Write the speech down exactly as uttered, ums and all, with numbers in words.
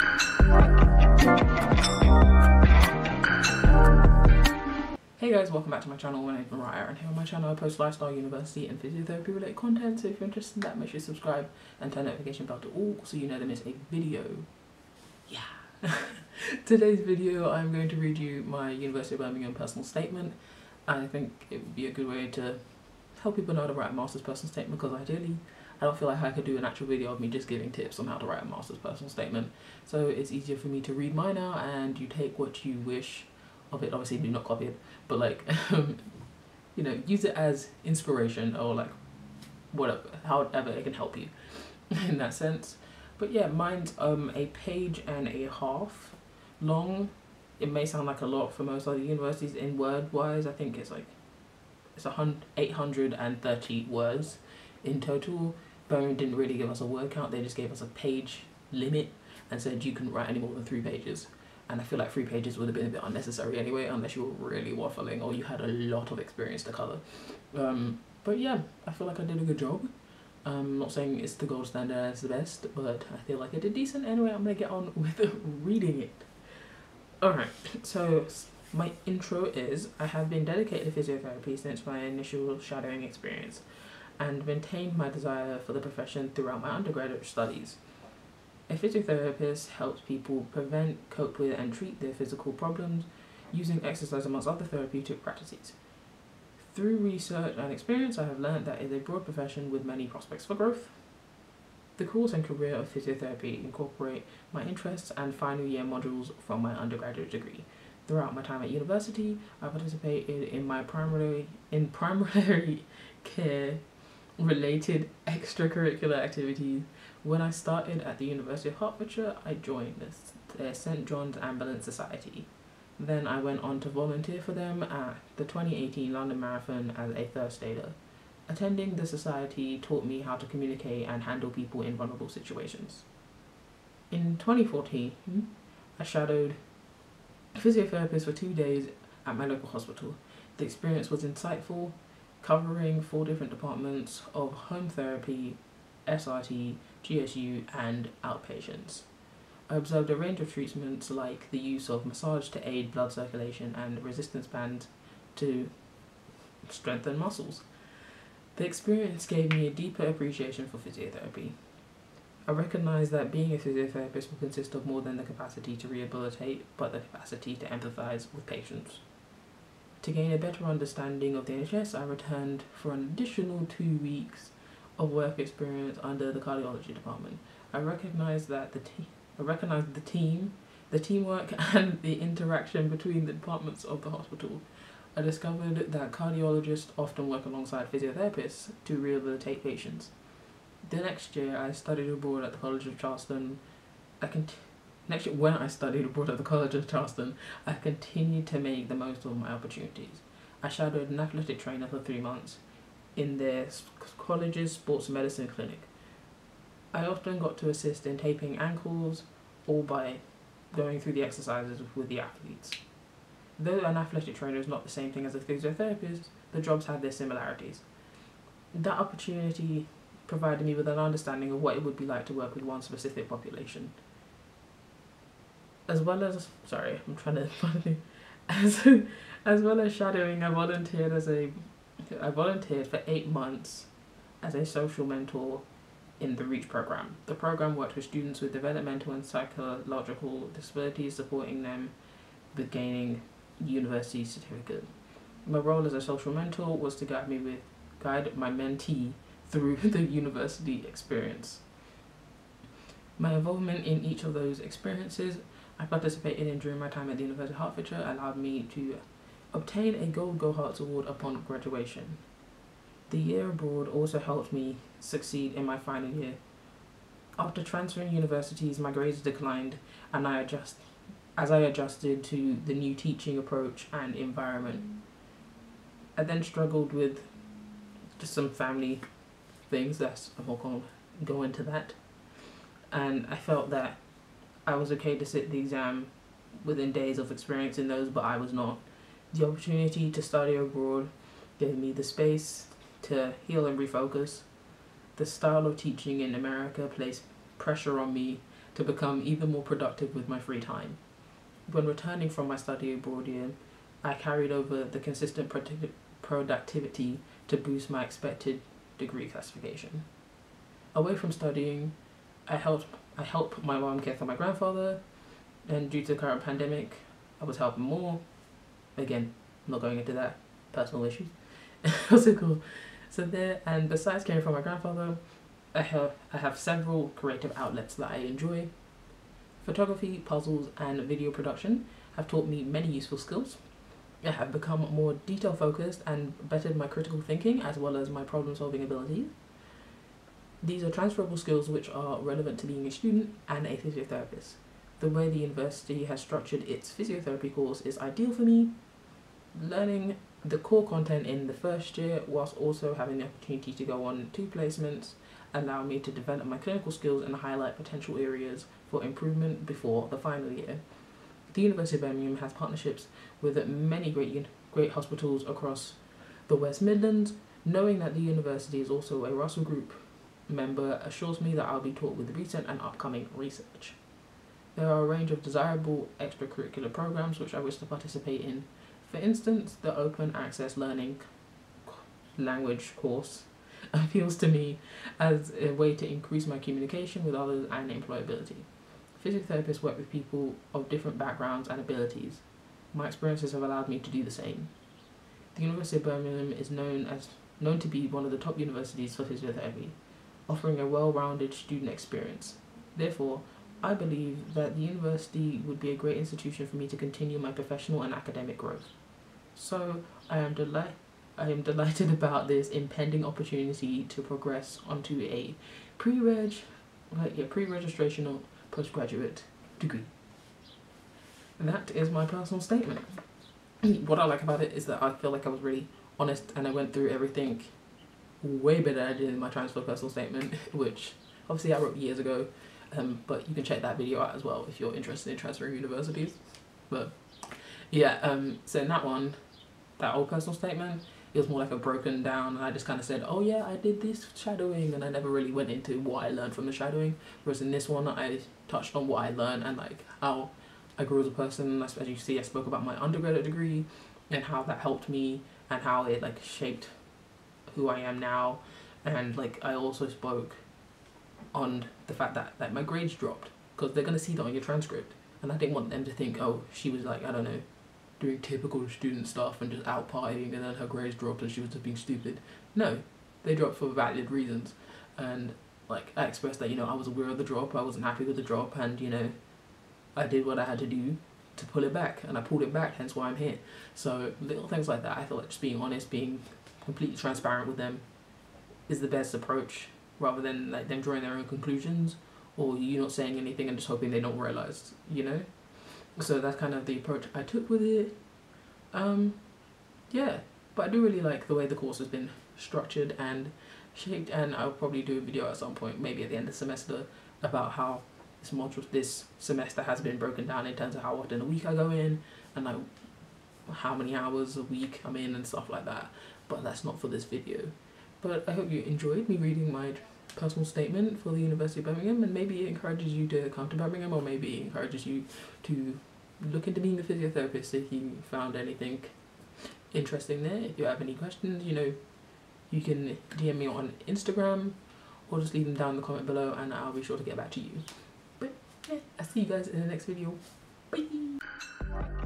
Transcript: Hey guys, welcome back to my channel. My name is Mariah and here on my channel I post lifestyle, university and physiotherapy related content, so if you're interested in that make sure you subscribe and turn notification bell to all so you never miss a video. Yeah. Today's video I'm going to read you my University of Birmingham personal statement, and I think it would be a good way to help people know how to write a master's personal statement, because ideally I don't feel like I could do an actual video of me just giving tips on how to write a master's personal statement. So it's easier for me to read mine out and you take what you wish of it. Obviously do not copy it, but like, you know, use it as inspiration or like whatever, however it can help you in that sense. But yeah, mine's um, a page and a half long. It may sound like a lot for most other universities in word wise. I think it's like, it's eight hundred thirty words in total. Birmingham didn't really give us a word count, they just gave us a page limit and said you couldn't write any more than three pages. And I feel like three pages would have been a bit unnecessary anyway, unless you were really waffling or you had a lot of experience to cover. Um, but yeah, I feel like I did a good job. I'm not saying it's the gold standard and it's the best, but I feel like I did decent. Anyway, I'm gonna get on with reading it. Alright, so my intro is, I have been dedicated to physiotherapy since my initial shadowing experience and maintained my desire for the profession throughout my undergraduate studies. A physiotherapist helps people prevent, cope with, and treat their physical problems using exercise amongst other therapeutic practices. Through research and experience, I have learned that it is a broad profession with many prospects for growth. The course and career of physiotherapy incorporate my interests and final year modules from my undergraduate degree. Throughout my time at university, I participated in my primary in primary care related extracurricular activities. When I started at the University of Hertfordshire, I joined the St John's Ambulance Society. Then I went on to volunteer for them at the twenty eighteen London Marathon as a first aider. Attending the society taught me how to communicate and handle people in vulnerable situations. In twenty fourteen, I shadowed a physiotherapist for two days at my local hospital. The experience was insightful, covering four different departments of home therapy, S R T, G S U and outpatients. I observed a range of treatments like the use of massage to aid blood circulation and resistance bands to strengthen muscles. The experience gave me a deeper appreciation for physiotherapy. I recognised that being a physiotherapist will consist of more than the capacity to rehabilitate, but the capacity to empathise with patients. To gain a better understanding of the N H S, I returned for an additional two weeks of work experience under the cardiology department. I recognise that the te I recognise the team, the teamwork and the interaction between the departments of the hospital. I discovered that cardiologists often work alongside physiotherapists to rehabilitate patients. The next year I studied abroad at the College of Charleston. I cont next year when I studied abroad at the College of Charleston, I continued to make the most of my opportunities. I shadowed an athletic trainer for three months in their college's sports medicine clinic. I often got to assist in taping ankles or by going through the exercises with the athletes. Though an athletic trainer is not the same thing as a physiotherapist, the jobs have their similarities. That opportunity provided me with an understanding of what it would be like to work with one specific population. As well as, sorry, I'm trying to, as, as well as shadowing, I volunteered as a I volunteered for eight months as a social mentor in the REACH program. The program worked with students with developmental and psychological disabilities, supporting them with gaining university certificate. My role as a social mentor was to guide me with guide my mentee through the university experience. My involvement in each of those experiences I participated in during my time at the University of Hertfordshire allowed me to obtain a Gold Go Hearts Award upon graduation. The year abroad also helped me succeed in my final year. After transferring universities, my grades declined and I adjust, as I adjusted to the new teaching approach and environment. I then struggled with just some family things, that's, I'm not going to go into that, and I felt that I was okay to sit the exam within days of experiencing those, but I was not. The opportunity to study abroad gave me the space to heal and refocus. The style of teaching in America placed pressure on me to become even more productive with my free time. When returning from my study abroad year, I carried over the consistent productivity productivity to boost my expected degree classification. Away from studying, I helped I help my mom care for my grandfather, and due to the current pandemic, I was helping more. Again, I'm not going into that, personal issues. So cool. So there, and besides caring for my grandfather, I have I have several creative outlets that I enjoy. Photography, puzzles, and video production have taught me many useful skills. I have become more detail focused and bettered my critical thinking as well as my problem solving abilities. These are transferable skills which are relevant to being a student and a physiotherapist. The way the university has structured its physiotherapy course is ideal for me. Learning the core content in the first year whilst also having the opportunity to go on two placements allow me to develop my clinical skills and highlight potential areas for improvement before the final year. The University of Birmingham has partnerships with many great great hospitals across the West Midlands. Knowing that the university is also a Russell Group member assures me that I'll be taught with recent and upcoming research. There are a range of desirable extracurricular programs which I wish to participate in. For instance, the Open Access Learning Language course appeals to me as a way to increase my communication with others and employability. Physiotherapists work with people of different backgrounds and abilities. My experiences have allowed me to do the same. The University of Birmingham is known as known to be one of the top universities for physiotherapy, offering a well-rounded student experience. Therefore, I believe that the university would be a great institution for me to continue my professional and academic growth. So I am delight I am delighted about this impending opportunity to progress onto a pre-reg like yeah, pre-registrational postgraduate degree. That is my personal statement. What I like about it is that I feel like I was really honest and I went through everything way better than I did in my transfer personal statement, which obviously I wrote years ago, um, but you can check that video out as well if you're interested in transferring universities. But yeah, um, so in that one, that old personal statement, it was more like a broken down, and I just kind of said, oh yeah, I did this shadowing, and I never really went into what I learned from the shadowing, whereas in this one I touched on what I learned and like how I grew as a person. As you see, I spoke about my undergraduate degree and how that helped me and how it like shaped who I am now, and like I also spoke on the fact that like my grades dropped because they're gonna see that on your transcript, and I didn't want them to think, oh, she was like, I don't know, doing typical student stuff and just out partying and then her grades dropped and she was just being stupid. No, they dropped for valid reasons, and like I expressed that, you know, I was aware of the drop, I wasn't happy with the drop, and you know, I did what I had to do to pull it back, and I pulled it back, hence why I'm here. So little things like that, I feel like just being honest, being completely transparent with them is the best approach, rather than like them drawing their own conclusions or you not saying anything and just hoping they don't realise, you know? So that's kind of the approach I took with it. Um, yeah, but I do really like the way the course has been structured and shaped, and I'll probably do a video at some point, maybe at the end of the semester, about how this module, this semester has been broken down in terms of how often a week I go in and like how many hours a week I'm in and stuff like that. But that's not for this video. But I hope you enjoyed me reading my personal statement for the University of Birmingham, and maybe it encourages you to come to Birmingham, or maybe it encourages you to look into being a physiotherapist if you found anything interesting there. If you have any questions, you know, you can D M me on Instagram or just leave them down in the comment below and I'll be sure to get back to you. But yeah, I'll see you guys in the next video. Bye!